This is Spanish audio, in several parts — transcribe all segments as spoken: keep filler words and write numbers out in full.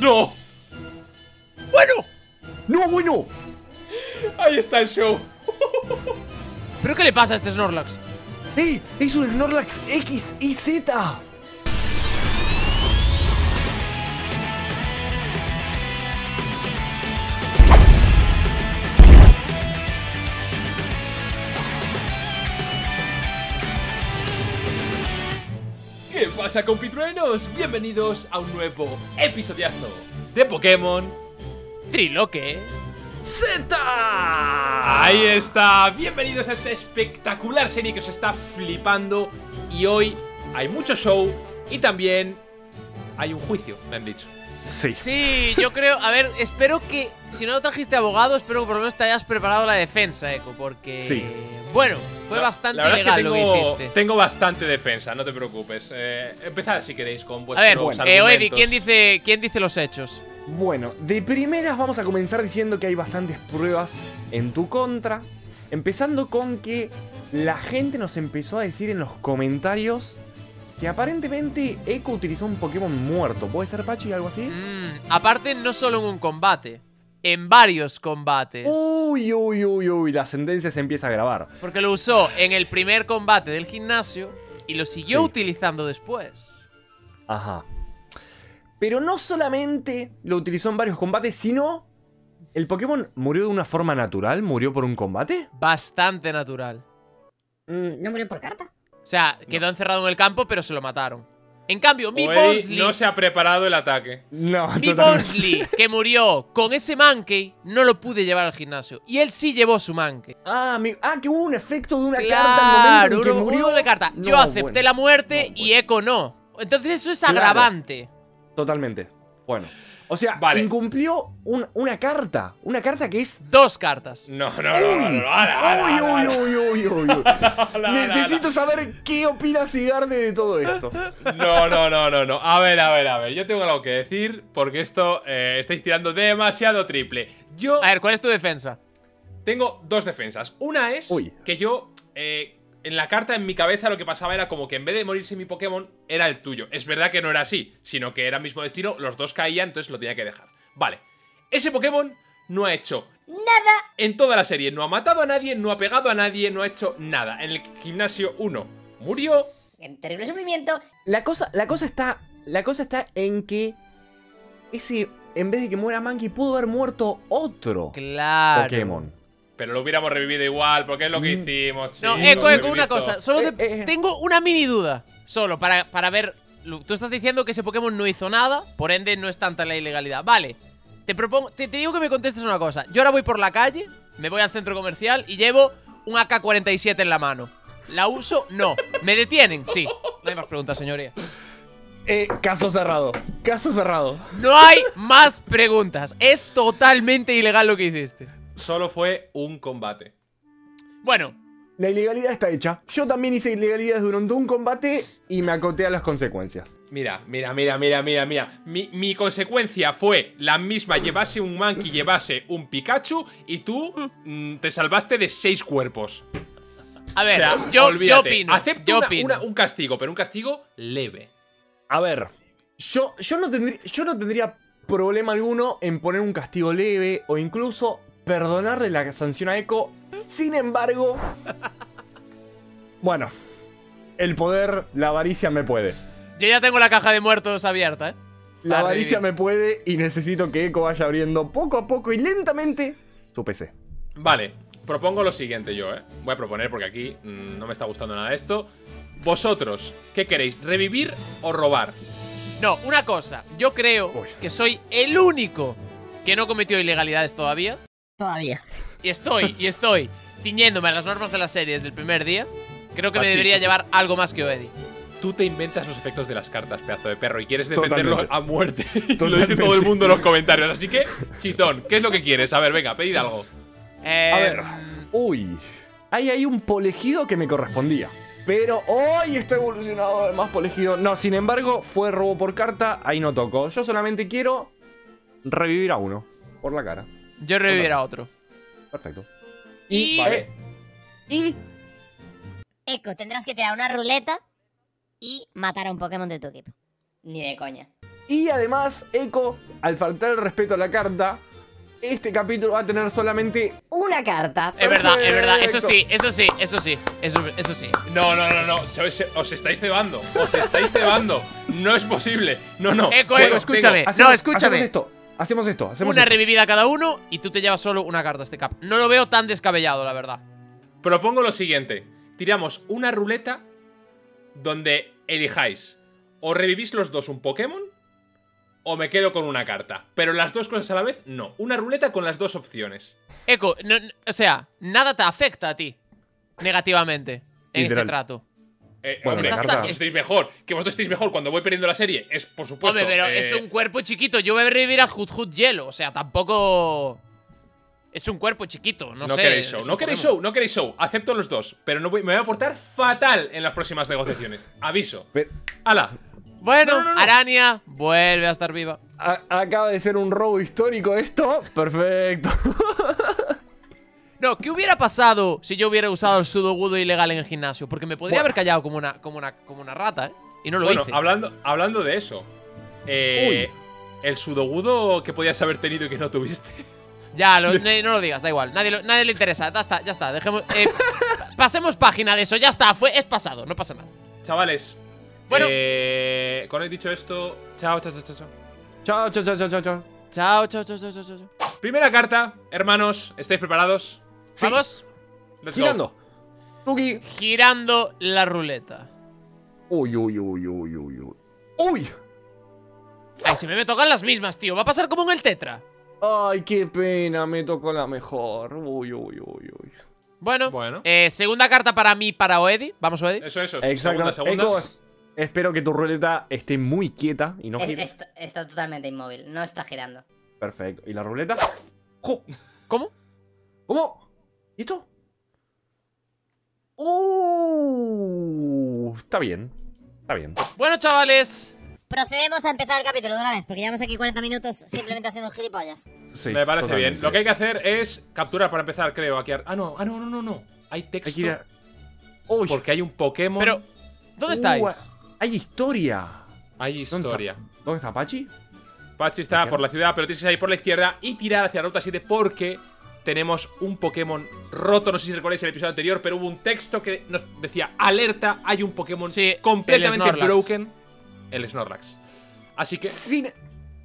¡No! ¡Bueno! ¡No, bueno! Ahí está el show. ¿Pero qué le pasa a este Snorlax? ¡Eh! ¡Es un Snorlax equis y zeta! ¿Qué pasa, compitruenos? Bienvenidos a un nuevo episodiazo de Pokémon Triloque Z. Ahí está, bienvenidos a esta espectacular serie que os está flipando. Y hoy hay mucho show y también hay un juicio, me han dicho. Sí. Sí, yo creo, a ver, espero que, si no trajiste abogado, espero que por lo menos te hayas preparado la defensa, Eco, porque… Sí. Bueno, fue bastante la legal es que tengo, lo que hiciste. Tengo bastante defensa, no te preocupes. Eh, empezad si queréis con vuestros a ver, bueno, argumentos. Eh, Oedi, ¿quién dice, ¿quién dice los hechos? Bueno, de primeras vamos a comenzar diciendo que hay bastantes pruebas en tu contra. Empezando con que la gente nos empezó a decir en los comentarios que aparentemente Eco utilizó un Pokémon muerto. ¿Puede ser, Pachi, algo así? Mm, aparte, no solo en un combate. En varios combates. Uy, uy, uy, uy, la sentencia se empieza a grabar. Porque lo usó en el primer combate del gimnasio y lo siguió sí. utilizando después. Ajá. Pero no solamente lo utilizó en varios combates, sino... ¿El Pokémon murió de una forma natural? ¿Murió por un combate? Bastante natural. Mm, ¿No murió por carta? O sea, quedó no. encerrado en el campo, pero se lo mataron. En cambio, mi Borsley no se ha preparado el ataque. No, mi Borsley, que murió con ese Mankey, no lo pude llevar al gimnasio. Y él sí llevó su Mankey. Ah, mi, ah que hubo un efecto de una claro, carta al momento en que murió. De carta. No, Yo acepté bueno, la muerte no, bueno. y Eco no. Entonces eso es claro. agravante. Totalmente. Bueno. O sea, vale. incumplió un, una carta. Una carta que es... Dos cartas. No, no, no, no. Uy, uy, uy, uy, uy. Necesito saber qué opina Cigar de todo esto. No, no, no, no, no. A ver, a ver, a ver. Yo tengo algo que decir porque esto eh, estáis tirando demasiado triple. Yo... A ver, ¿cuál es tu defensa? Tengo dos defensas. Una es uy. que yo... Eh, en la carta, en mi cabeza, lo que pasaba era como que en vez de morirse mi Pokémon, era el tuyo. Es verdad que no era así, sino que era el mismo destino, los dos caían, entonces lo tenía que dejar. Vale, ese Pokémon no ha hecho nada en toda la serie. No ha matado a nadie, no ha pegado a nadie, no ha hecho nada. En el gimnasio uno murió. En terrible sufrimiento. La cosa, la cosa está, la cosa está en que ese, en vez de que muera Mankey, pudo haber muerto otro claro. Pokémon. Pero lo hubiéramos revivido igual, porque es lo que hicimos, chicos. No, Eco, Eco, una cosa. Solo eh, te, eh, tengo una mini duda. Solo, para, para ver... Tú estás diciendo que ese Pokémon no hizo nada, por ende no es tanta la ilegalidad. Vale, te propongo... Te, te digo que me contestes una cosa. Yo ahora voy por la calle, me voy al centro comercial y llevo un A K cuarenta y siete en la mano. ¿La uso? No. ¿Me detienen? Sí. No hay más preguntas, señoría. Eh, caso cerrado. Caso cerrado. No hay más preguntas. Es totalmente ilegal lo que hiciste. Solo fue un combate. Bueno, la ilegalidad está hecha. Yo también hice ilegalidades durante un combate y me acoté a las consecuencias. Mira, mira, mira, mira, mira, mira. Mi, mi consecuencia fue la misma. Llevase un Mankey, llevase un Pikachu y tú mm, te salvaste de seis cuerpos. A ver, o sea, yo, olvídate. yo opino. Acepto yo una, opino. Una, un castigo, pero un castigo leve. A ver, yo, yo, no tendría, yo no tendría problema alguno en poner un castigo leve o incluso... perdonarle la sanción a Eco, sin embargo... Bueno, el poder, la avaricia me puede. Yo ya tengo la caja de muertos abierta, ¿eh? La avaricia me puede y necesito que Eco vaya abriendo poco a poco y lentamente su P C. Vale, propongo lo siguiente yo, ¿eh? Voy a proponer porque aquí mmm, no me está gustando nada esto. Vosotros, ¿qué queréis? ¿Revivir o robar? No, una cosa. Yo creo Uy. que soy el único que no cometió ilegalidades todavía. Todavía. Y estoy, y estoy tiñéndome a las normas de la serie desde el primer día. Creo que Pachi, me debería llevar algo más que Oedi. Tú te inventas los efectos de las cartas, pedazo de perro, y quieres defenderlo Totalmente. a muerte. Lo dice todo el mundo en los comentarios. Así que, Chitón, ¿qué es lo que quieres? A ver, venga, pedid algo. Eh, a ver. Uy. Ahí hay un polegido que me correspondía. Pero hoy está evolucionado de más polegido. No, sin embargo, fue robo por carta. Ahí no toco. Yo solamente quiero revivir a uno. Por la cara. Yo reviviera a otro. Perfecto. Y... Vale. Y... Eco, tendrás que tirar una ruleta y matar a un Pokémon de tu equipo. Ni de coña. Y además, Eco, al faltar el respeto a la carta, este capítulo va a tener solamente una carta. Es verdad, es verdad, eso sí, eso sí, eso sí, eso, eso sí. No, no, no, no, os, os estáis cebando, os estáis cebando. No es posible, no, no. Eco, bueno, Eco, escúchame, hacemos, no, escúchame. Hacemos esto, hacemos esto, hacemos Una esto. revivida cada uno y tú te llevas solo una carta a este cap. No lo veo tan descabellado, la verdad. Propongo lo siguiente, tiramos una ruleta donde elijáis o revivís los dos un Pokémon o me quedo con una carta. Pero las dos cosas a la vez, no. Una ruleta con las dos opciones. Eco, no, no, o sea, nada te afecta a ti negativamente en Literal. este trato. Eh, bueno, hombre, que estéis mejor, que vosotros estéis mejor cuando voy perdiendo la serie, es por supuesto. Hombre, pero eh... es un cuerpo chiquito. Yo voy a revivir al Hut Hut Hielo. O sea, tampoco... Es un cuerpo chiquito, no, no sé. Queréis show, no queréis show, no queréis show. Acepto los dos, pero no voy, me voy a portar fatal en las próximas negociaciones. Aviso. ¡Hala! Bueno, no, no, no. Arania vuelve a estar viva. A acaba de ser un robo histórico esto. Perfecto. No, ¿qué hubiera pasado si yo hubiera usado el Sudogudo ilegal en el gimnasio? Porque me podría bueno. haber callado como una, como una, como una rata, ¿eh? Y no lo bueno, hice. Bueno, hablando, hablando de eso. Eh, el Sudogudo que podías haber tenido y que no tuviste. Ya, lo, no, no lo digas, da igual. Nadie, lo, nadie le interesa. Ya está, ya está. Dejemos, eh, pasemos página de eso. Ya está, fue, es pasado. No pasa nada. Chavales. Bueno, eh, con he dicho esto, chao, chao, chao, chao. Chao, chao, chao, chao, chao, chao. Chao, chao, chao, chao, chao, chao. Primera carta, hermanos, ¿estáis preparados? Sí. Vamos. Let's Girando. Go. Girando la ruleta. Uy, uy, uy, uy, uy, uy. ¡Uy! Ay, si me, me tocan las mismas, tío. Va a pasar como en el Tetra. Ay, qué pena, me tocó la mejor. Uy, uy, uy, uy. Bueno, bueno. Eh, segunda carta para mí, para Oedi. Vamos, Oedi. Eso, eso. Exacto. Segunda, segunda. Espero que tu ruleta esté muy quieta y no gire. Está, está totalmente inmóvil, no está girando. Perfecto. ¿Y la ruleta? ¡Jo! ¿Cómo? ¿Cómo? ¿Y esto? ¡Uh! Está bien. Está bien. Bueno, chavales. Procedemos a empezar el capítulo de una vez, porque llevamos aquí cuarenta minutos simplemente haciendo gilipollas. Sí, me parece bien. Sí. Lo que hay que hacer es capturar para empezar, creo. Aquí. Ah, no, ah, no, no, no, no. Hay texto. Hay que ir a... Uy. Porque hay un Pokémon. Pero, ¿dónde uh, estáis? Hay historia. Hay historia. ¿Dónde está, ¿Dónde está Pachi? Pachi está por la ciudad, pero tienes que salir por la izquierda y tirar hacia la ruta siete porque tenemos un Pokémon roto. No sé si recordáis el episodio anterior, pero hubo un texto que nos decía alerta, hay un Pokémon sí, completamente el broken. El Snorlax. Así que... Sin...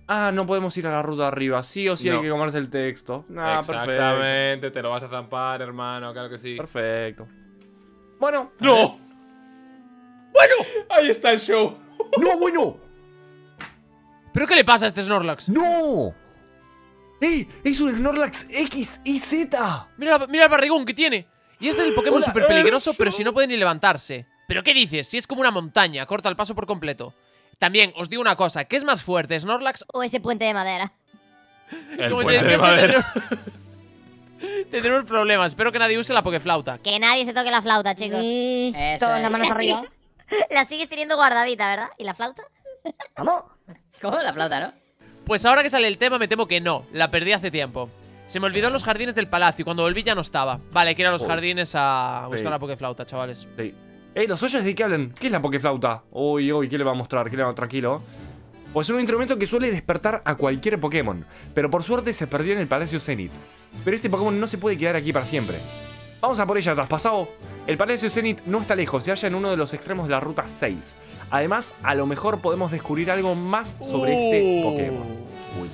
Ah, no podemos ir a la ruta arriba. Sí o sí no. hay que comerse el texto. Ah, Exactamente, perfecto. Te lo vas a zampar, hermano, claro que sí. Perfecto. Bueno. ¡No! ¡Bueno! Ahí está el show. ¡No, bueno! ¿Pero qué le pasa a este Snorlax? ¡No! ¡Ey! ¡Es un Snorlax equis y zeta! Mira, mira el barrigón que tiene. Y este es el Pokémon súper peligroso, pero si no puede ni levantarse. ¿Pero qué dices? Si es como una montaña, corta el paso por completo. También, os digo una cosa, ¿qué es más fuerte, Snorlax o ese puente de madera? El como puente si de madera. Tendremos problemas, espero que nadie use la Pokéflauta. Que nadie se toque la flauta, chicos. Mm, todas las manos arriba. La sigues teniendo guardadita, ¿verdad? ¿Y la flauta? ¿Cómo? ¿Cómo? La flauta, ¿no? Pues ahora que sale el tema me temo que no, la perdí hace tiempo. Se me olvidó en los jardines del palacio y cuando volví ya no estaba. Vale, hay que ir a los oh. jardines a buscar sí. la Pokéflauta, chavales. Sí. Ey, ¿los oyes de qué hablan? ¿Qué es la Pokéflauta? Uy, uy, ¿qué le va a mostrar? ¿Qué le va a... Tranquilo. Pues es un instrumento que suele despertar a cualquier Pokémon, pero por suerte se perdió en el Palacio Zenith. Pero este Pokémon no se puede quedar aquí para siempre. Vamos a por ella, traspasado. El Palacio Zenith no está lejos, se halla en uno de los extremos de la ruta seis. Además, a lo mejor podemos descubrir algo más sobre uh. este Pokémon. Uy.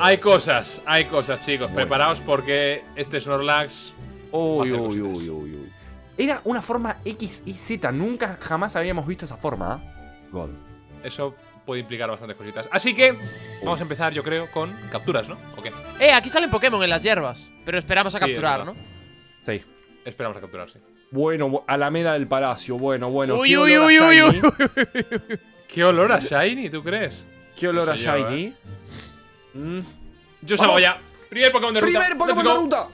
Hay cosas, hay cosas, chicos. Bueno. Preparaos porque este Snorlax... Uy, uy, uy, uy, uy. Era una forma equis y zeta. Nunca jamás habíamos visto esa forma. ¿eh? God. Eso puede implicar bastantes cositas. Así que vamos a empezar, yo creo, con capturas, ¿no? ¿O qué? Eh, aquí salen Pokémon en las hierbas. Pero esperamos a sí, capturar, ¿no? Sí. Esperamos a capturar, sí. Bueno, Alameda del Palacio. Bueno, bueno. Uy, ¿Qué uy, uy, uy, uy, uy. ¿Qué olor a Shiny, tú crees? ¿Qué olor no sé a yo, Shiny? ¿Eh? Yo salgo ya. Primer Pokémon de ruta. Primer Pokémon de ruta.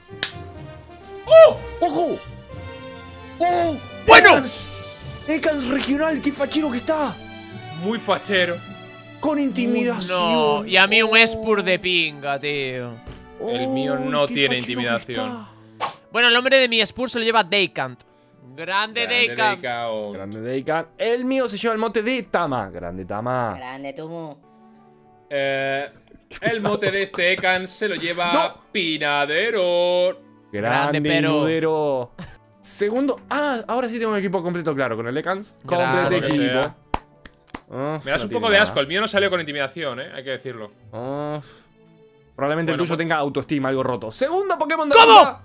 ¡Oh! ¡Ojo! ¡Oh! ¡Bueno! Decant regional, qué fachero que está. Muy fachero. Con intimidación. Uh, no, y a mí oh. un Espur de pinga, tío. Oh, el mío no tiene intimidación. Bueno, el nombre de mi Espur se lo lleva Decant. Grande, Grande Decant. Decant. Grande Decant. El mío se lleva el mote de Tama. Grande Tama. Grande Tumu. Eh, el mote de este Ecan se lo lleva no. Pinadero. Grande, Pinadero. Segundo. Ah, ahora sí tengo un equipo completo, claro, con el Ekans. Completo equipo. Uf, me das no un poco de asco. Nada. El mío no salió con intimidación, eh. Hay que decirlo. Uf. Probablemente bueno, el tuyo tenga autoestima, algo roto. Segundo Pokémon de ¿Cómo? La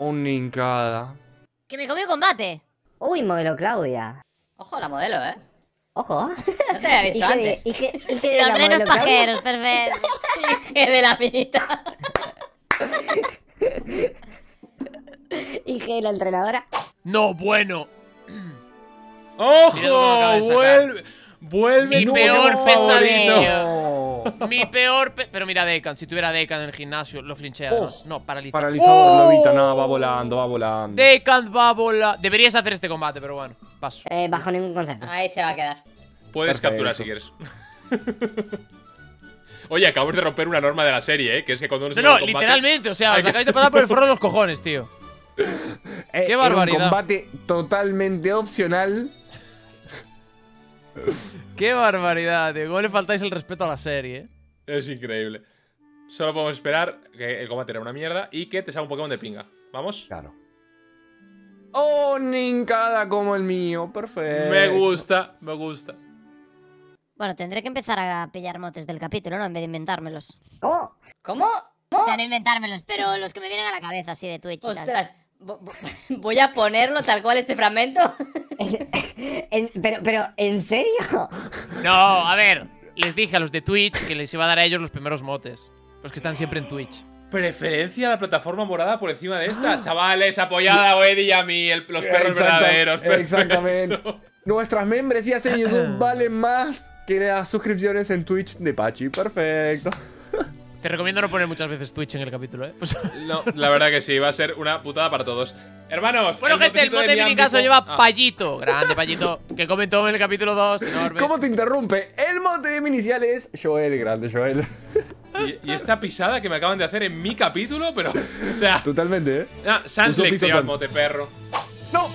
un Nincada. Que me comió combate. Uy, modelo Claudia. Ojo la modelo, eh. Ojo. No te había visto antes. De la menos pajero, perfecto. Hije de la pita. Hije de la entrenadora. No, bueno. ¡Ojo! Vuelve. Vuelve. Mi peor pesadillo. Mi peor pe Pero mira Decant, si tuviera Decant en el gimnasio, lo flinchea además. Oh. No, paralizado. Paralizado oh. Lobita, no, va volando, va volando. Decant va volando. Deberías hacer este combate, pero bueno, paso. Eh, bajo ningún concepto. Ahí se va a quedar. Puedes Perfecto. capturar si quieres. Oye, acabas de romper una norma de la serie, eh. Que es que cuando uno se No, no combate, literalmente, o sea, os acabáis de pasar por el forro de los cojones, tío. eh, Qué barbaridad. Un combate totalmente opcional. Qué barbaridad, tío. ¿Cómo le faltáis el respeto a la serie? Es increíble. Solo podemos esperar que el combate era una mierda y que te salga un Pokémon de pinga. ¿Vamos? Claro. ¡Oh, Nincada como el mío! Perfecto. Me gusta, me gusta. Bueno, tendré que empezar a pillar motes del capítulo, ¿no? En vez de inventármelos. ¿Cómo? ¿Cómo? ¿Cómo? O sea, no inventármelos, pero los que me vienen a la cabeza así de Twitch. Ostras. Y tal. Voy a ponerlo tal cual este fragmento. ¿En, pero, pero, ¿en serio? No, a ver. Les dije a los de Twitch que les iba a dar a ellos los primeros motes. Los que están siempre en Twitch. Preferencia a la plataforma morada por encima de esta. Ah. Chavales, apoyada a Oedi y a mí. El, los perros Exactam verdaderos. Perfecto. Exactamente. Nuestras membresías en YouTube valen más que las suscripciones en Twitch de Pachi. Perfecto. Te recomiendo no poner muchas veces Twitch en el capítulo, ¿eh? Pues... No, la verdad que sí, va a ser una putada para todos. Hermanos. Bueno, gente, el mote de, de mi caso lleva ah. Payito. Grande, Payito, que comentó en el capítulo dos. Enorme. ¿Cómo te interrumpe? El mote de mi inicial es Joel, grande Joel. Y, y esta pisada que me acaban de hacer en mi capítulo, pero. O sea. Totalmente, ¿eh? Ah, Sanslex lleva el mote, perro. ¡No!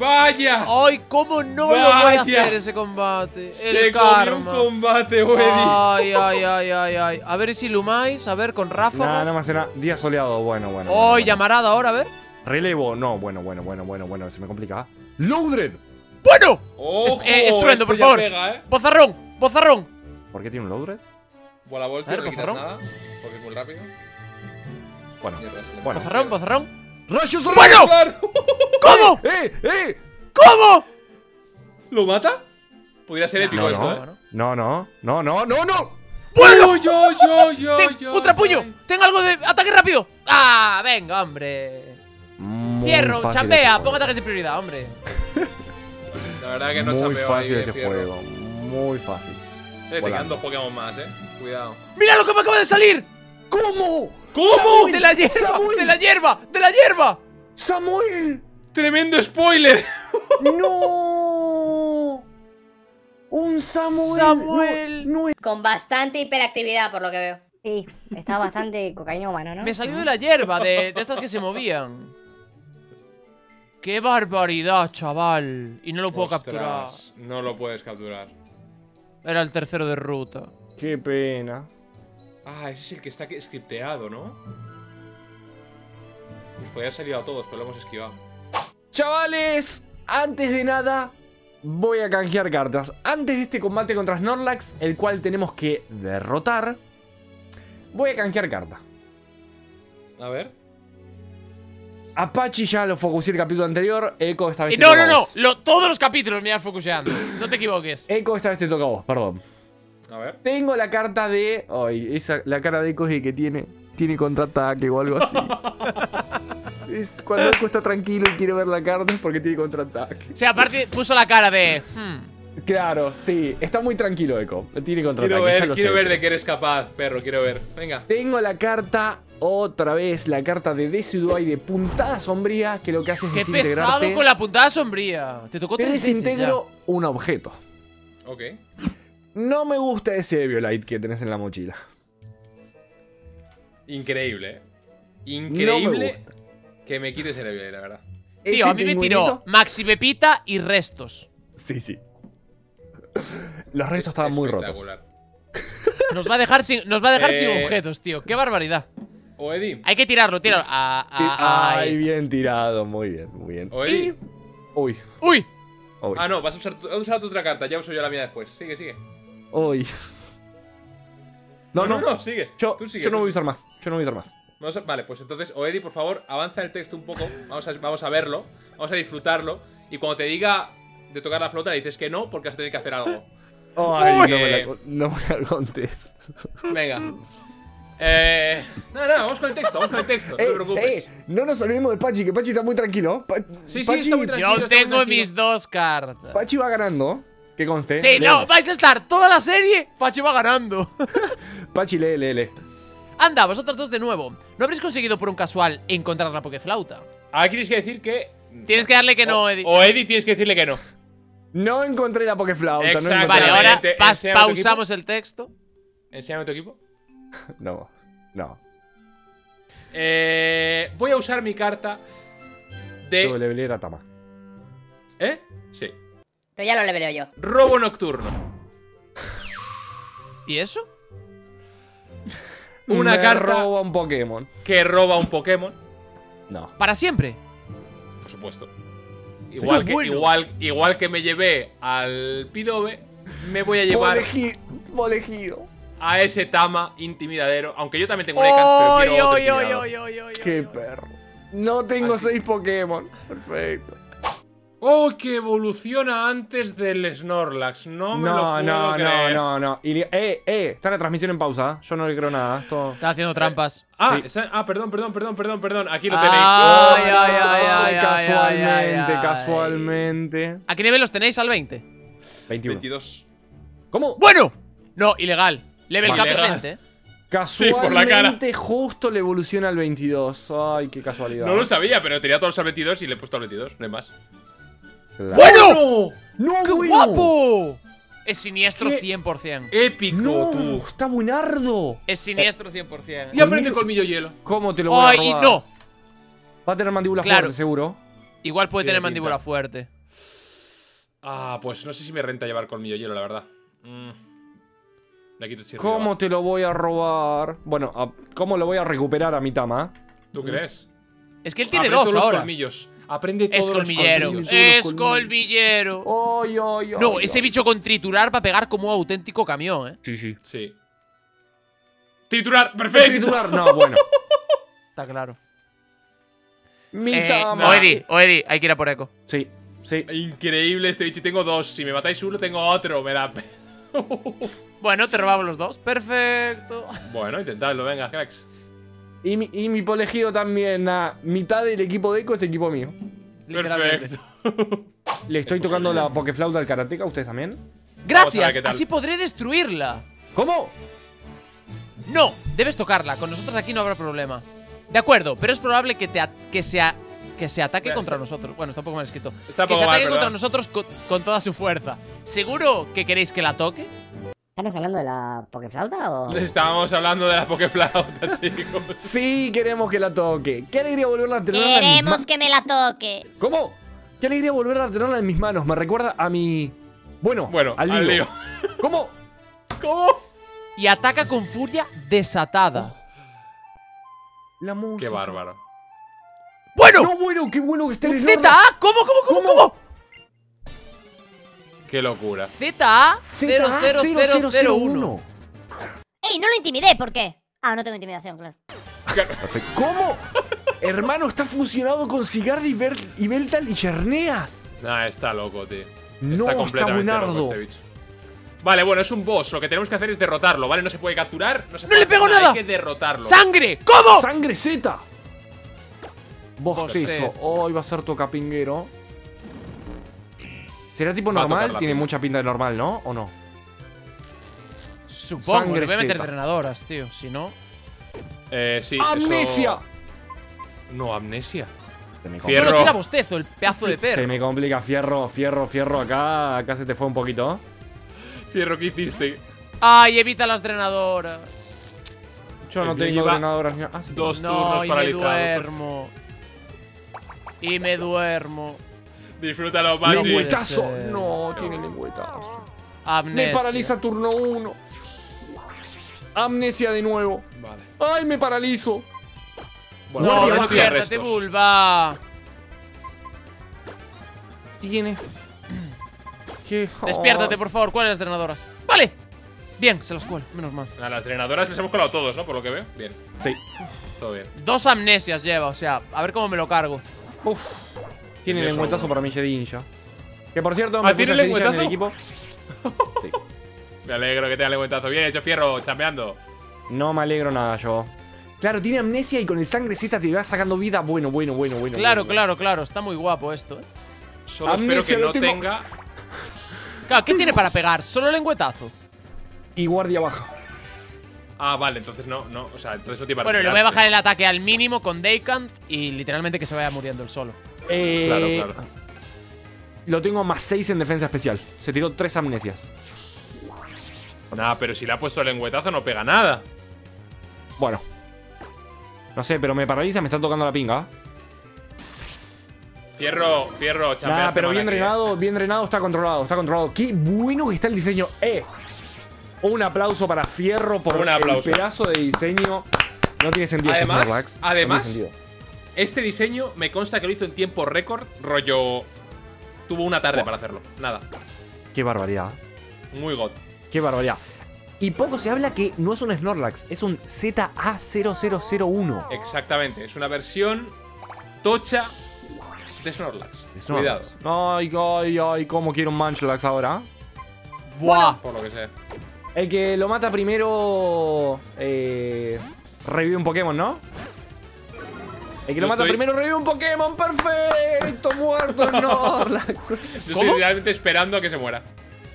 ¡Vaya! ¡Ay, cómo no Vaya. lo voy a hacer ese combate! Se el comió un combate, güey. Ay, ay, ay, ay, ay. A ver si ilumáis, a ver con Rafa. Nada, nada más era día soleado, bueno, bueno. ¡Oh, bueno, llamarada bueno. ahora, a ver! Relevo, no, bueno, bueno, bueno, bueno, bueno, se me complica. ¡Loudred! ¡Bueno! Ojo, es, eh, estruendo, por favor. Pega, ¿eh? ¡Bozarrón! ¡Bozarrón! ¿Por qué tiene un Loudred? Bola volta, no le quitas nada, porque es muy rápido. Bueno, bueno. Bozarrón, Bozarrón. ¡Rayos ¡Bueno! ¿Cómo? ¡Eh! ¡Eh! ¿Cómo? ¿Lo mata? Podría ser épico no, esto, no, ¿eh? No, no, no, no, no, no. ¡Bueno! Yo, yo, yo, Ten, yo, ¡Ultra yo, puño! Yo. ¡Tengo algo de ataque rápido! ¡Ah! ¡Venga, hombre! Muy Fierro, chambea, ponga ataques de prioridad, hombre. La verdad que no chambeo. Muy fácil ahí, este juego, muy fácil. Te quedan dos Pokémon más, eh. Cuidado. ¡Mira lo que me acaba de salir! ¿Cómo? ¿Cómo? Samuel, ¡De la hierba! Samuel. ¡De la hierba! ¡De la hierba! ¡Samuel! ¡Tremendo spoiler! ¡No! ¡Un Samuel! ¡Samuel! No, no es... Con bastante hiperactividad, por lo que veo. Sí, está bastante cocainómano, ¿no? Me salió de la hierba, de, de estas que se movían. ¡Qué barbaridad, chaval! Y no lo puedo Ostras, capturar. No lo puedes capturar. Era el tercero de ruta. ¡Qué pena! Ah, ese es el que está scripteado, ¿no? Pues podría haber salido a todos, pero lo hemos esquivado. Chavales, antes de nada, voy a canjear cartas. Antes de este combate contra Snorlax, el cual tenemos que derrotar, voy a canjear carta. A ver. A Pachi ya lo focusé el capítulo anterior. Eco, esta vez eh, te no, toca no, no, no, lo, todos los capítulos me vas focuseando. No te equivoques. Eco, esta vez te toca a vos, perdón. A ver. Tengo la carta de... Ay, esa, la cara de Eco es el que tiene tiene contraataque o algo así. Es cuando Eco está tranquilo y quiere ver la carta es porque tiene contraataque. O sea, aparte puso la cara de... Hmm. Claro, sí. Está muy tranquilo Eco. Tiene contraataque. Quiero ver, quiero sé. ver de qué eres capaz, perro. Quiero ver. Venga. Tengo la carta, otra vez, la carta de Decidueye de puntada sombría, que lo que hace es qué desintegrarte. ¡Qué pesado con la puntada sombría! Te tocó tres veces ya. Te desintegro un objeto. Ok. No me gusta ese Violite que tenés en la mochila. Increíble. Increíble no me que me quites el Violite, la verdad. Tío, a mí me tiró Maxi Pepita y restos. Sí, sí. Los restos estaban muy rotos. Nos va a dejar sin, nos va a dejar eh... sin objetos, tío. ¡Qué barbaridad! O Eddie. Hay que tirarlo, tíralo. Ah, ah, Ay, ahí bien tirado, muy bien, muy bien. O Eddie. Uy. Uy. Uy. Ah, no, vas a usar, has usado tu otra carta, ya uso yo la mía después. Sigue, sigue. Uy. No, no, no, no, no sigue. Yo, tú sigue, yo no voy a usar más. Yo no voy a usar más. Vamos a, vale, pues entonces, Oedi, por favor, avanza el texto un poco. Vamos a, vamos a verlo, vamos a disfrutarlo. Y cuando te diga de tocar la flauta, le dices que no, porque has tenido que hacer algo. Oh, ay, eh, no me la, no la contes. Venga. Eh. No, no, vamos con el texto, vamos con el texto, ey, no te preocupes. Ey, no nos olvidemos de Pachi, que Pachi está muy tranquilo. Pa sí, sí, Pachi, está muy tranquilo. Yo tengo tranquilo. mis dos cartas. Pachi va ganando. Que conste. Sí, léale. No, vais a estar toda la serie. Pachi va ganando. Pachi, lee, lee, lee. Anda, vosotros dos de nuevo. ¿No habréis conseguido por un casual encontrar la Pokéflauta? Ahora tienes que decir que. Tienes que darle que no, o, Eddie. O Eddie, tienes que decirle que no. No encontré la Pokéflauta. Exacto. No encontré. Vale, ahora te, pas, pausamos el texto. Enséñame tu equipo. No, no. Eh, voy a usar mi carta de. Yo le leveleo a Tama. ¿Eh? Sí. Pero ya lo leveleo yo. Robo nocturno. ¿Y eso? Una Me carta. Que roba un Pokémon. Que roba un Pokémon. No. ¿Para siempre? Por supuesto. Igual, sí, que, bueno. igual, igual que me llevé al Pidove, me voy a llevar. Polegido. A ese Tama intimidadero. Aunque yo también tengo un Decant, pero quiero otro intimidador. ¡Qué perro! No tengo Así. seis Pokémon. Perfecto. ¡Oh, que evoluciona antes del Snorlax! No me no, lo puedo no, creer. No, no, no. Y, eh, eh. Está la transmisión en pausa. Yo no le creo nada. Esto... Está haciendo trampas. Eh, ah, sí. esa, ah, perdón, perdón, perdón, perdón, perdón. Aquí lo tenéis. Ay, oh, ay, ay, ay, casualmente, ay, ay, casualmente. ¿A qué nivel los tenéis? ¿Al veinte? veintiuno. veintidós. ¿Cómo? ¡Bueno! No, ilegal. Level cap gente. Casualmente, sí, por la cara. Justo le evoluciona al veintidós. Ay, qué casualidad. No lo sabía, pero tenía todos al veintidós y le he puesto al veintidós. No hay más. Claro. ¡Bueno! ¡No, qué bueno! guapo! Es siniestro ¿Qué? cien por cien. ¡Épico! ¡No! Tú. ¡Está buenardo! Es siniestro cien por cien. Y aprende el colmillo hielo. ¿Cómo te lo voy Ay, a robar? no! Va a tener mandíbula claro. fuerte, seguro. Igual puede sí, tener mandíbula pinta. fuerte. Ah, pues no sé si me renta llevar colmillo hielo, la verdad. Mmm. ¿Cómo te lo voy a robar? Bueno, a, ¿cómo lo voy a recuperar a mi Tama? ¿Tú crees? Es que él tiene Aprende dos todos ahora. Los colmillos. Aprende todos es colmillero. Los colmillos, es colmillero. Oy, oy, oy, no, oy, ese oy. bicho con triturar va a pegar como auténtico camión, ¿eh? Sí, sí. Sí. Triturar, perfecto. Triturar, no, bueno. Está claro. Mi eh, Tama. Oedi, Oedi, hay que ir a por Eco. Sí, sí. Increíble este bicho. Tengo dos. Si me matáis uno, tengo otro. Me da pena. Bueno, te robamos los dos. Perfecto. Bueno, intentadlo, venga, cracks. Y mi, y mi polegido también. A mitad del equipo de Eco es equipo mío. Perfecto. Le estoy tocando la Pokéflauta al Karateka. ¿Ustedes también? Gracias, así podré destruirla. ¿Cómo? No, debes tocarla. Con nosotros aquí no habrá problema. De acuerdo, pero es probable que, te que, sea, que se ataque contra nosotros. Bueno, está un poco mal escrito. Que se ataque contra nosotros con, con toda su fuerza. ¿Seguro que queréis que la toque? ¿Estamos hablando de la Pokéflauta o...? Estábamos hablando de la Pokéflauta, chicos. Sí, queremos que la toque. Qué alegría volverla a tenerla en mis manos. Queremos que me la toque. ¿Cómo? Qué alegría volverla a tenerla en mis manos. Me recuerda a mi... Bueno, bueno al, al lío. lío. ¿Cómo? ¿Cómo? Y ataca con furia desatada. Oh. La música. Qué bárbaro. ¡Bueno! No, bueno, qué bueno que esté el Z A. ¿Cómo, cómo, cómo, cómo? cómo? ¡Qué locura! Z A cero cero cero cero uno. ¡Ey, no lo intimidé! ¿Por qué? Ah, no tengo intimidación, claro. ¿Cómo? Hermano, está fusionado con Cigar y, y Beltal y Cherneas. Nah, está loco, tío. No, está completamente está loco este bicho. Vale, bueno, es un boss. Lo que tenemos que hacer es derrotarlo, ¿vale? No se puede capturar. No, se ¡No puede le pego nada! Hay que derrotarlo. ¡Sangre! ¿Cómo? ¡Sangre Z! Bostezo. Hoy va a ser tocapinguero. ¿Será tipo normal? Tiene mucha pinta de normal, ¿no? ¿O no? Supongo. Sangre, voy a meter drenadoras, tío. Si no... Eh, sí, ¡Amnesia! Eso... No, amnesia. Fierro. Solo tira bostezo, el pedazo de perro. Se me complica. Fierro, fierro, fierro. Acá acá se te fue un poquito. Fierro, ¿qué hiciste? ¡Ay, evita las drenadoras! Yo no tengo drenadoras. Ah, sí, dos turnos paralizados. Y me duermo. Y me duermo. Disfrútalo, Pachi. Lengüetazo. No, tiene lengüetazo. Amnesia. Me paraliza turno uno. Amnesia de nuevo. Vale. ¡Ay, me paralizo! Bueno, no, despiértate, Bulba. Tiene. ¿Qué? Despiértate, por favor. ¿Cuáles drenadoras? ¡Vale! Bien, se las cuelo, menos mal. A las drenadoras les hemos colado todos, ¿no? Por lo que veo. Bien. Sí. Todo bien. Dos amnesias lleva, o sea, a ver cómo me lo cargo. Uf. Tiene el encuentazo para mi Shedinja. Que por cierto, me puse Shedinja en el equipo. Sí. Me alegro que tenga el encuentazo. Bien hecho, Fierro, chambeando. No me alegro nada yo. Claro, tiene amnesia y con el sangrecita te va sacando vida. Bueno, bueno, bueno, bueno. Claro, bueno, claro, bueno. claro. Está muy guapo esto, ¿eh? Solo amnesia espero que no tenga. Claro, ¿qué tiene para pegar? Solo el lengüetazo. Y guardia baja. Ah, vale, entonces no, no. O sea, entonces no tiene para Bueno, le voy a bajar el ataque al mínimo con Decant y literalmente que se vaya muriendo el solo. Eh, claro, claro. Lo tengo más seis en defensa especial. Se tiró tres amnesias. Nah, pero si le ha puesto el lengüetazo no pega nada. Bueno. No sé, pero me paraliza, me está tocando la pinga. Fierro, fierro, chaval. Ah, pero bien drenado, bien drenado, está controlado, está controlado. Qué bueno que está el diseño. Eh. Un aplauso para Fierro por un aplauso. El pedazo de diseño. No tiene sentido. Además, este, Snorlax. además no sentido. este diseño me consta que lo hizo en tiempo récord. Rollo. Tuvo una tarde wow. para hacerlo. Nada. Qué barbaridad. Muy god. Qué barbaridad. Y poco se habla que no es un Snorlax, es un Z A cero cero cero uno. Exactamente, es una versión tocha de Snorlax. Snorlax. Cuidado. Ay, ay, ay, cómo quiero un Munchlax ahora. Buah. Bueno, por lo que sé. El que lo mata primero eh, revive un Pokémon, ¿no? El que Yo lo mata estoy... primero revive un Pokémon, perfecto, muerto Snorlax. Yo estoy ¿Cómo? realmente esperando a que se muera.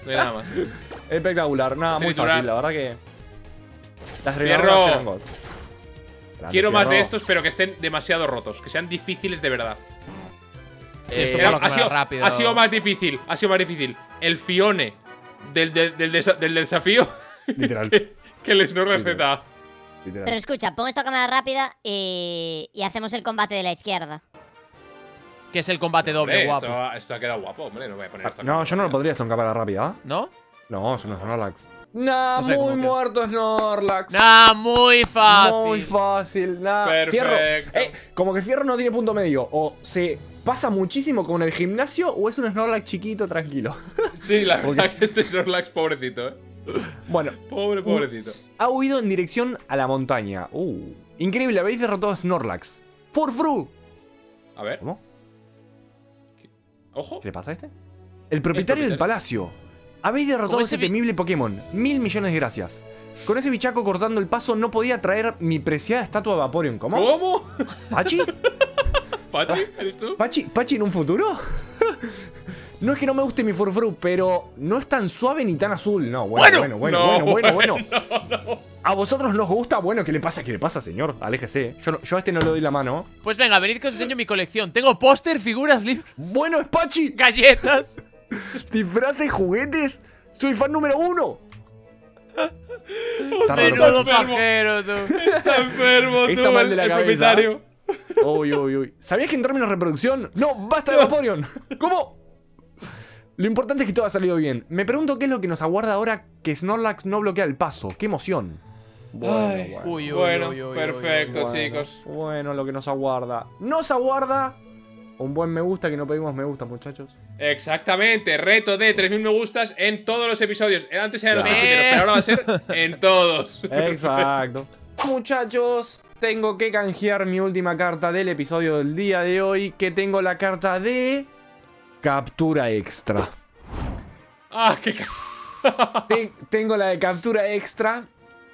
No hay nada más. Espectacular, nada, muy fácil, la verdad que las revisiones eran God. Quiero más de estos, pero que estén demasiado rotos, que sean difíciles de verdad. Sí, eh, esto era, ha, sido, rápido. ha sido más difícil, ha sido más difícil el Fione del, del, del, desa, del desafío Literal. que, que el Snorlax Z A. Pero escucha, pongo esto a cámara rápida y, y hacemos el combate de la izquierda. Que es el combate doble, hombre, guapo. Esto, esto ha quedado guapo, hombre, no voy a poner esto. No, yo no lo podría esto en cámara rápida. ¿No? No, es un Snorlax. Nah, no sé muy muerto Snorlax. Nah, muy fácil. Muy fácil, nah. Fierro. Eh, como que Fierro no tiene punto medio. O se pasa muchísimo con el gimnasio o es un Snorlax chiquito, tranquilo. Sí, la verdad que este Snorlax pobrecito, eh. Bueno. Pobre, pobrecito. Ha huido en dirección a la montaña. Uh. Increíble, habéis derrotado a Snorlax. Furfrou. A ver. ¿Cómo? ¿Qué? Ojo. ¿Qué le pasa a este? El propietario, el propietario. del palacio. Habéis derrotado a ese temible Pokémon. Mil millones de gracias. Con ese bichaco cortando el paso no podía traer mi preciada estatua de Vaporeon. ¿Cómo? ¿Cómo? ¿Pachi? ¿Pachi? ¿Eres tú? ¿Pachi, Pachi en un futuro? No es que no me guste mi Furfrou, pero no es tan suave ni tan azul. No, bueno, bueno, bueno, bueno, no, bueno, bueno, bueno. No, no. ¿A vosotros nos gusta? Bueno, ¿qué le pasa? ¿Qué le pasa, señor? Aléjese. Yo, no, yo a este no le doy la mano. Pues venga, venid que os enseño mi colección. Tengo póster, figuras, libros. Bueno, es Pachi. Galletas. Disfraces, juguetes. Soy fan número uno. Está Menudo pajero, tú. Está enfermo, tú. Está mal de la el cabeza. Uy, uy, uy. ¿Sabías que en términos de reproducción? No, basta de Vaporeon. ¿Cómo? Lo importante es que todo ha salido bien. Me pregunto qué es lo que nos aguarda ahora que Snorlax no bloquea el paso. ¡Qué emoción! Bueno, bueno, uy, uy, bueno uy, uy, perfecto, uy, chicos. Bueno, bueno, lo que nos aguarda. Nos aguarda... un buen me gusta, que no pedimos me gusta, muchachos. Exactamente, reto de tres mil me gustas en todos los episodios. Antes eran los Twitteros, pero ahora va a ser en todos. Exacto. Muchachos, tengo que canjear mi última carta del episodio del día de hoy, que tengo la carta de... captura extra. Ah, qué... Ten tengo la de captura extra.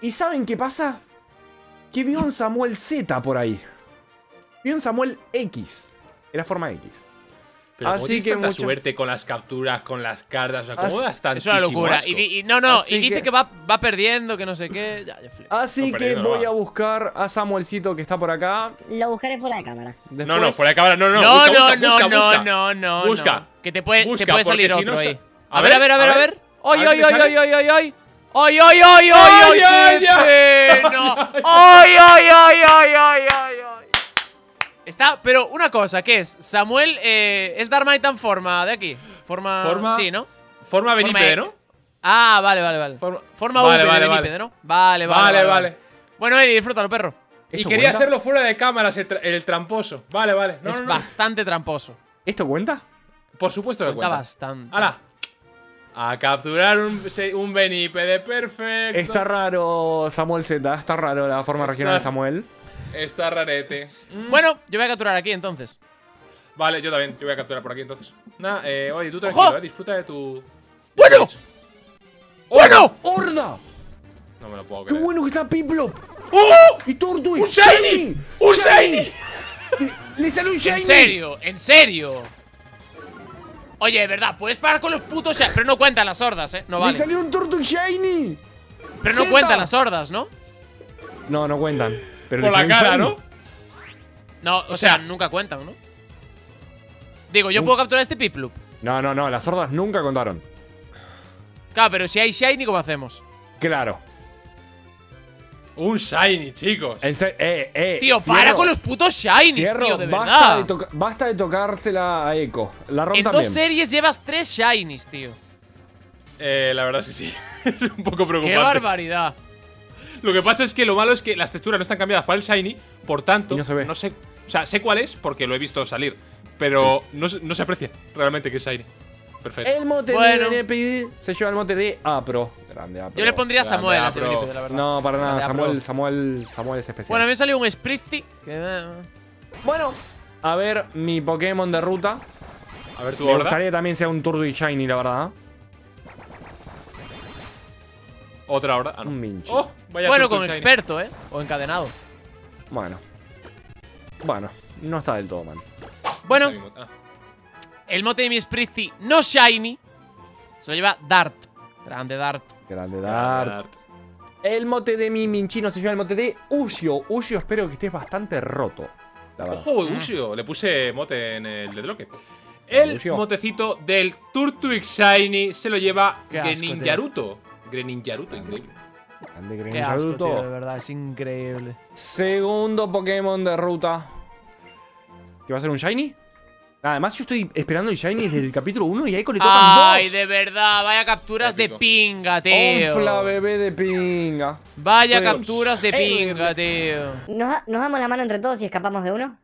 ¿Y saben qué pasa? Que vi un Samuel Z por ahí. Vi un Samuel X. Era forma X. Pero así que tanta mucho... suerte con las capturas, con las cartas, o sea, ¿cómo das tantísimo? Es una locura. Y, y, no, no, así y dice que, que va, va perdiendo, que no sé qué. Ya, ya así no que voy no. a buscar a Samuelcito que está por acá. Lo buscaré fuera de cámara. Después... No, no, fuera de cámara, no, no. No, busca, no, busca, no, busca, no, busca. no, no, no. Busca. Que te puede, busca, te puede salir otro si no ahí. Sa a ver, a ver, a ver, a ver. ¡Ay, ay, ay, ay, ay, ay, ay! ¡Ay, ay, ay, ay, ay! ¡Ay, ay, ay, ay, ay, ay! Está, pero una cosa, ¿qué es? Samuel, eh, es Darmanitan forma de aquí. Forma, forma. Sí, ¿no? Forma Benípede, ¿no? Ah, vale, vale, vale. Forma, forma vale, V vale, de Benípede, vale. ¿no? Vale, vale, vale. Vale, vale. Bueno, Eddie, disfrútalo, perro. Y quería cuenta? hacerlo fuera de cámaras, el, tra el tramposo. Vale, vale. No, es no, no, bastante no. tramposo. ¿Esto cuenta? Por supuesto que cuenta. Cuenta bastante. ¡Hala! A capturar un, un Benípede, perfecto. Está raro Samuel Z, está raro la forma está, regional de Samuel. Está rarete. Mm. Bueno, yo voy a capturar aquí entonces. Vale, yo también, yo voy a capturar por aquí entonces. Nada, eh, oye, tú tranquilo, eh, disfruta de tu... ¡Bueno! ¡Bueno! ¡Horda! No me lo puedo creer. ¡Qué bueno que está Piplup! ¡Oh! ¡Y Turtwig! ¡Un Shiny! ¡Un Shiny! ¡Le sale un Shiny! ¡En serio! ¡En serio! Oye, de verdad, puedes parar con los putos Shiny. Pero no cuentan las hordas, eh. No vale. ¡Le salió un Turtwig Shiny! Pero no Zeta. cuentan las hordas, ¿no? No, no cuentan. Pero por la cara, ¿no? No, o, o sea, sea, nunca cuentan, ¿no? Digo, ¿yo puedo capturar este Piplup? No, no, no, las hordas nunca contaron. Claro, pero si hay Shiny, ¿cómo hacemos? Claro. Un Shiny, chicos. En eh, eh, tío, para cierro. con los putos Shinies, cierro, tío, de basta verdad. De basta de tocársela a Eco. La ROM En también. dos series llevas tres Shinies, tío. Eh, la verdad sí, sí. Es un poco preocupante. ¡Qué barbaridad! Lo que pasa es que lo malo es que las texturas no están cambiadas para el Shiny. Por tanto, no, se ve. no sé. O sea, sé cuál es porque lo he visto salir. Pero sí. no, no se aprecia realmente que es Shiny. Perfecto. El mote bueno. de Benípede se lleva el mote de Apro. Grande Apro. Yo le pondría Grande Samuel a ese Benípede, la verdad. No, para nada. Samuel, Samuel, Samuel es especial. Bueno, a mí me salió un Spritzee. Que... Bueno. A ver, mi Pokémon de ruta. A ver, tu Me horda? gustaría que también sea un Turtwig Shiny, la verdad. Otra horda. Ah, no. Un Minchi. Oh, bueno, con shiny. experto, ¿eh? O encadenado. Bueno. Bueno, no está del todo mal. Bueno. Ah. El mote de mi Spritzee no Shiny se lo lleva Dart. Grande Dart. Grande Dart. El mote de mi Minchino se lleva el mote de Ushio. Ushio, espero que estés bastante roto. La verdad. Ojo, Ushio. Le puse mote en el deadlock. El Ushio. motecito del Turtwig Shiny se lo lleva Greninjaruto. Greninjaruto, increíble. Grande Greninjaruto. Qué asco, tío, de verdad, es increíble. Segundo Pokémon de ruta. ¿Qué va a ser un Shiny? Además, yo estoy esperando el Shiny desde el capítulo uno y a Eco le tocan Ay, dos. Ay, de verdad, vaya capturas Épico. de pinga, tío. Un Flabébé de pinga. Vaya Dios. capturas de pinga, tío. ¿Nos, ¿Nos damos la mano entre todos y escapamos de uno?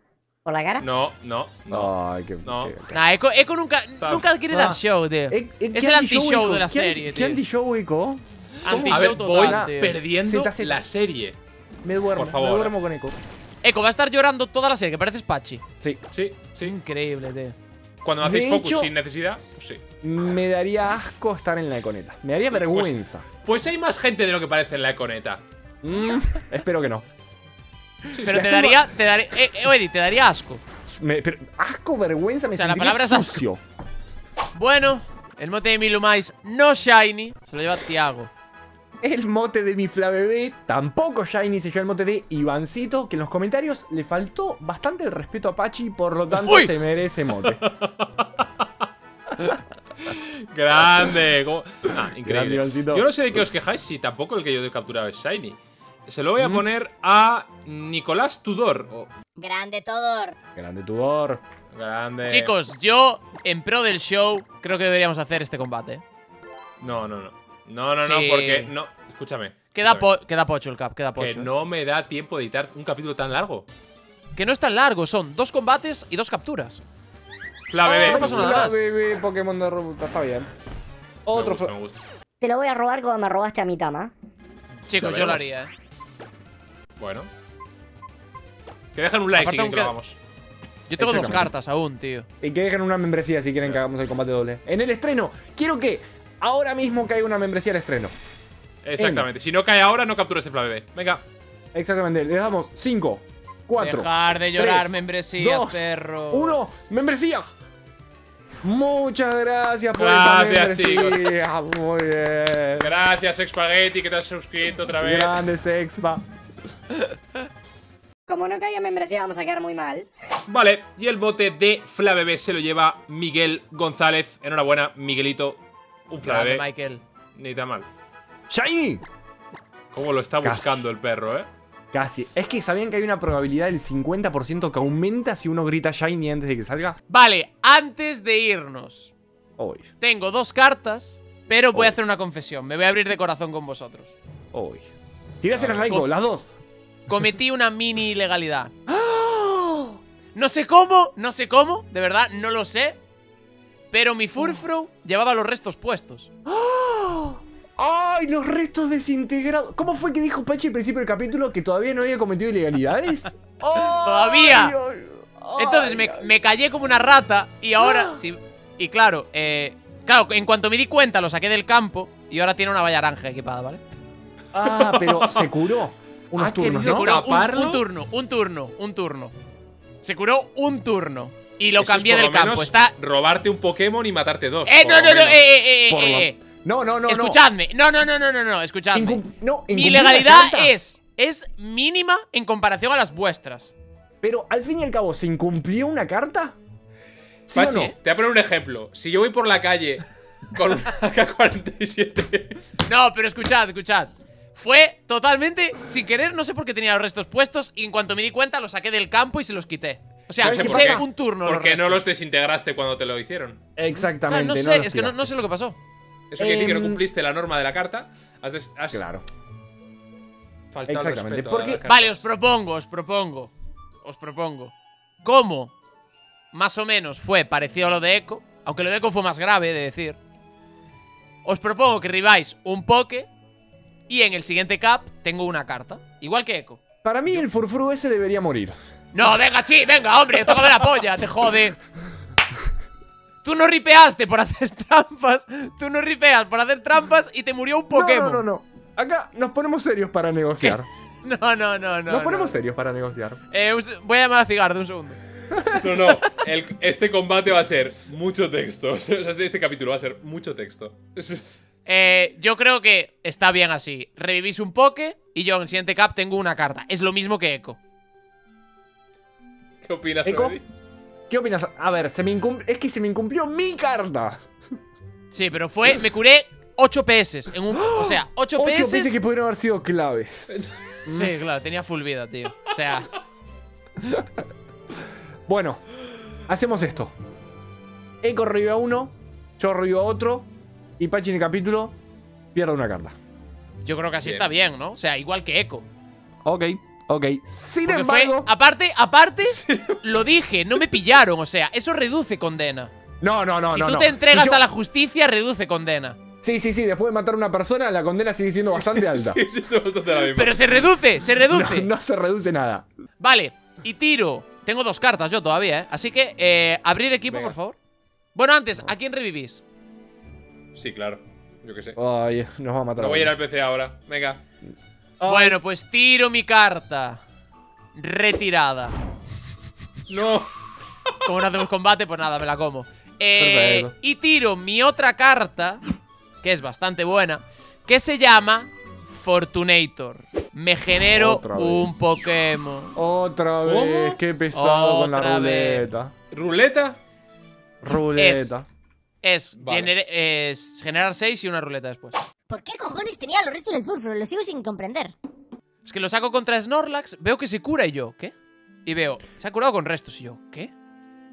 ¿Por la cara? No, no, no. Ay, qué, no. Qué, qué. Nah, Eco, Eco nunca, nunca adquiere nah. dar show, tío. E e es el anti-show de la serie, tío. ¿Qué anti-show, Eco? Anti-show total, tío. perdiendo Sentarse. la serie. Me duermo, Por favor. me duermo con Eco. Eco va a estar llorando toda la serie, que pareces Pachi. Sí, sí, sí. Increíble, tío. Cuando me hacéis focus hecho, sin necesidad, pues sí. Me daría asco estar en la Econeta. Me daría vergüenza. Pues, pues hay más gente de lo que parece en la Econeta. Mm, espero que no. Sí, pero te daría, te daría. Eh, eh, Oedi, te daría asco. Me, pero asco, vergüenza, me O sea, la palabra sucio. es asco. Bueno, el mote de mi Lumais no Shiny se lo lleva Tiago. El mote de mi Flabébé, tampoco Shiny, se lleva el mote de Ivancito, que en los comentarios le faltó bastante el respeto a Pachi, por lo tanto ¡Uy! se merece mote. Grande. ¿Cómo? Ah, increíble. Grande, yo no sé de qué os quejáis si tampoco el que yo he capturado es Shiny. Se lo voy a mm. poner a Nicolás Tudor. Oh. Grande Tudor. Grande Tudor. Grande. Chicos, yo, en pro del show, creo que deberíamos hacer este combate. No, no, no. No, no, sí. no, porque no. Escúchame. Queda, po queda pocho el cap, queda pocho. Que no me da tiempo de editar un capítulo tan largo. Que no es tan largo, son dos combates y dos capturas. Flabébé. Oh, Flabébé, Pokémon de ruta, está bien. Otro. Me gusta, me gusta. Te lo voy a robar como me robaste a mi Tama. Chicos, lo yo lo haría, eh. Bueno. Que dejen un like Aparte si quieren que lo hagamos. Yo tengo dos cartas aún, tío. Y que dejen una membresía si quieren que hagamos el combate doble. En el estreno, quiero que. Ahora mismo cae una membresía al estreno. Exactamente. En. Si no cae ahora, no captura este Flabébé. Venga. Exactamente. Le damos cinco, cuatro. Dejar de llorar, tres, membresías, dos, perro. uno. Membresía. Muchas gracias por gracias, esa membresía. Chicos. Muy bien. Gracias, Spaghetti, que te has suscrito otra vez. Grandes, Expa. Como no caiga membresía, vamos a quedar muy mal. Vale. Y el bote de Flabébé se lo lleva Miguel González. Enhorabuena, Miguelito. Un Flabébé, Michael. Ni tan mal. ¡Shiny! Cómo lo está buscando Casi. el perro, ¿eh? Casi. Es que ¿sabían que hay una probabilidad del cincuenta por ciento que aumenta si uno grita Shiny antes de que salga? Vale, antes de irnos. Hoy. Tengo dos cartas Pero voy Oy. a hacer una confesión. Me voy a abrir de corazón con vosotros. Uy. Tírase las Raikou, las dos. Cometí una mini ilegalidad. No sé cómo, no sé cómo, de verdad, no lo sé. Pero mi Furfrou llevaba los restos puestos. ¡Ay, los restos desintegrados! ¿Cómo fue que dijo Pachi al principio del capítulo que todavía no había cometido ilegalidades? ¡Oh, ¡Todavía! Dios. Entonces me, me callé como una rata y ahora... ¡Ah! Sí, y claro, eh, claro, en cuanto me di cuenta lo saqué del campo y ahora tiene una Vallaranja equipada, ¿vale? Ah, pero se curó unos ah, turnos, ¿no? Se curó un, un turno, un turno, un turno. Se curó un turno y lo Eso cambié es por del lo campo. Menos Está... robarte un Pokémon y matarte dos. Eh, no, no, no, eh, eh, por eh, lo... No, no, no, escuchadme. No, no, no, no, no, no, escuchadme. Incum no, Mi legalidad es, es mínima en comparación a las vuestras. Pero al fin y al cabo, ¿se incumplió una carta? ¿Sí Pachi, o no? Te voy a poner un ejemplo. Si yo voy por la calle con una A K cuarenta y siete. No, pero escuchad, escuchad. Fue totalmente sin querer, no sé por qué tenía los restos puestos y en cuanto me di cuenta los saqué del campo y se los quité. O sea, no sé por qué, un turno. Porque los no los desintegraste cuando te lo hicieron. Exactamente. Claro, no sé, no es que no, no sé lo que pasó. Eso quiere decir que no cumpliste la norma de la carta. Has des, has claro. Faltado Exactamente. Porque, vale, os propongo, os propongo. Os propongo. ¿Cómo? Más o menos fue parecido a lo de Eco. Aunque lo de Eco fue más grave de decir. Os propongo que ribáis un Poké. Y en el siguiente cap tengo una carta. Igual que Eco. Para mí, el Furfrou ese debería morir. No, venga, sí, venga, hombre. Tócame la polla, te jode. Tú no ripeaste por hacer trampas. Tú no ripeas por hacer trampas y te murió un Pokémon. No, no, no, no. Acá nos ponemos serios para negociar. ¿Qué? No, no, no, no. Nos ponemos no. serios para negociar. Eh, voy a llamar a Cigar de un segundo. No, no. El, este combate va a ser mucho texto. O sea, este capítulo va a ser mucho texto. Eh, yo creo que está bien así. Revivís un Poké y yo en el siguiente cap tengo una carta. Es lo mismo que Eco. ¿Qué opinas, Eco? ¿Qué opinas? A ver, se me incumple, es que se me incumplió mi carta. Sí, pero fue... Me curé ocho P S en un... O sea, ocho P S... ocho P S que pudieron haber sido claves. Sí, claro, tenía full vida, tío. O sea... Bueno, hacemos esto. Eco reviva a uno, yo revivo a otro y Pachi en el capítulo pierde una carta. Yo creo que así bien. está bien, ¿no? O sea, igual que Eco. Ok. Ok, sin Porque embargo fue, Aparte, aparte lo dije, no me pillaron, o sea, eso reduce condena. No, no, no, si no Si tú no. te entregas yo... a la justicia, reduce condena. Sí, sí, sí, después de matar a una persona, la condena sigue siendo bastante alta. Sí, sí, bastante la misma. Pero se reduce, se reduce no, no se reduce nada. Vale, y tiro. Tengo dos cartas yo todavía, ¿eh? Así que, eh, abrir equipo, Venga. por favor. Bueno, antes, ¿a quién revivís? Sí, claro, yo qué sé. Ay, nos va a matar. No voy a ir al P C ahora, venga. Oh. Bueno, pues tiro mi carta. Retirada. No. Como no hacemos combate, pues nada, me la como. Eh, y tiro mi otra carta, que es bastante buena, que se llama Fortunator. Me genero Otra un vez. Pokémon. Otra vez. ¿Cómo? Qué pesado Otra con la ruleta. Vez. ¿Ruleta? Ruleta. Es, es, vale. gener es generar seis y una ruleta después. ¿Por qué cojones tenía los restos del Furfrou? Lo sigo sin comprender. Es que lo saco contra Snorlax, veo que se cura y yo, ¿qué? Y veo, se ha curado con restos y yo, ¿qué?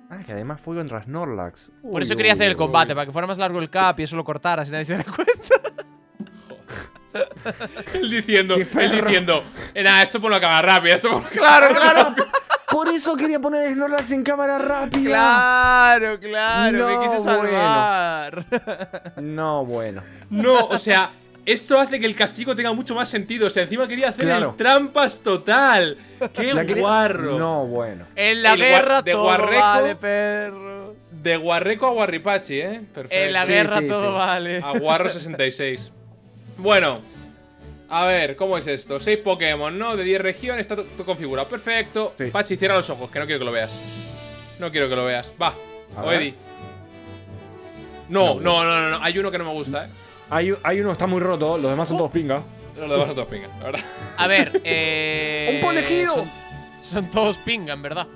Ah, que además fue contra Snorlax. Por uy, eso quería uy, hacer el combate, uy. para que fuera más largo el cap y eso lo cortara si nadie se da cuenta. Él diciendo, él diciendo, nada, esto ponlo a cámara rápida, esto ponlo a cámara rápida. Claro, claro. Por eso quería poner Snorlax en cámara rápida. Claro, claro, no, me quise salvar. Bueno. No, bueno. No, o sea, esto hace que el castigo tenga mucho más sentido. O sea, encima quería hacer claro. el trampas total. ¡Qué la guarro! No, bueno. En la el guerra de todo guarreco, vale, perros. De guarreco a guarripachi, ¿eh? Perfecto. En la guerra sí, sí, todo sí. vale. A guarro sesenta y seis. Bueno. A ver, ¿cómo es esto? seis Pokémon, ¿no? De diez regiones, está todo configurado. Perfecto. Sí. Pachi, cierra los ojos, que no quiero que lo veas. No quiero que lo veas. Va, Oedi. No, no, no, no, no. Hay uno que no me gusta, ¿eh? Hay, hay uno que está muy roto, los demás son oh. todos pingas. Los demás son todos pingas, la verdad. A ver, eh. ¡Un Polegido! Son, son todos pingas, en verdad.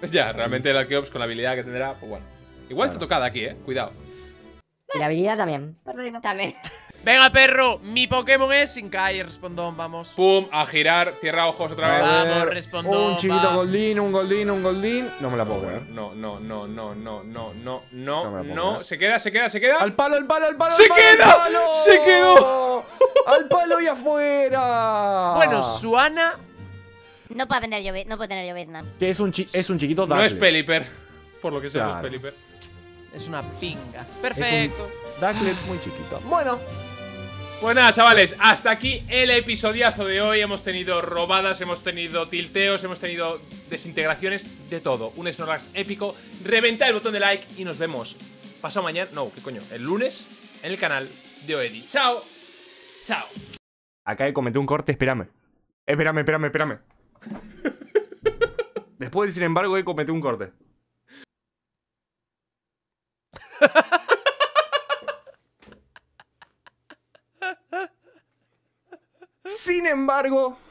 Pues ya, realmente el Arqueops con la habilidad que tendrá, pues bueno. Igual claro. está tocada aquí, ¿eh? Cuidado. Y la habilidad también. Perfecto. También. Venga, perro, mi Pokémon es sin caer, Respondón, vamos. Pum, a girar, cierra ojos otra vez. Vamos, Respondón. Un chiquito Goldín, un Goldín, un Goldín. No me la puedo ver. No, no, no, no, no, no, no, no, no. Se queda, se queda, se queda. Al palo, al palo, al palo. ¡Se queda! ¡Se quedó! ¡Al palo y afuera! Bueno, Suana. No puede tener Llovet, no puede tener Llovet, nada. Que es un chiquito Darkly. No es Pelipper. Por lo que sea, no es Pelipper. Es una pinga. Perfecto. Darkly muy chiquito. Bueno. Pues nada, chavales, hasta aquí el episodiazo de hoy. Hemos tenido robadas, hemos tenido tilteos, hemos tenido desintegraciones, de todo. Un Snorlax épico. Reventad el botón de like y nos vemos pasado mañana. No, qué coño, el lunes en el canal de Oedi. Chao, chao. Acá cometí un corte, espérame. Espérame, espérame, espérame. Después, sin embargo, he cometido un corte. Sin embargo...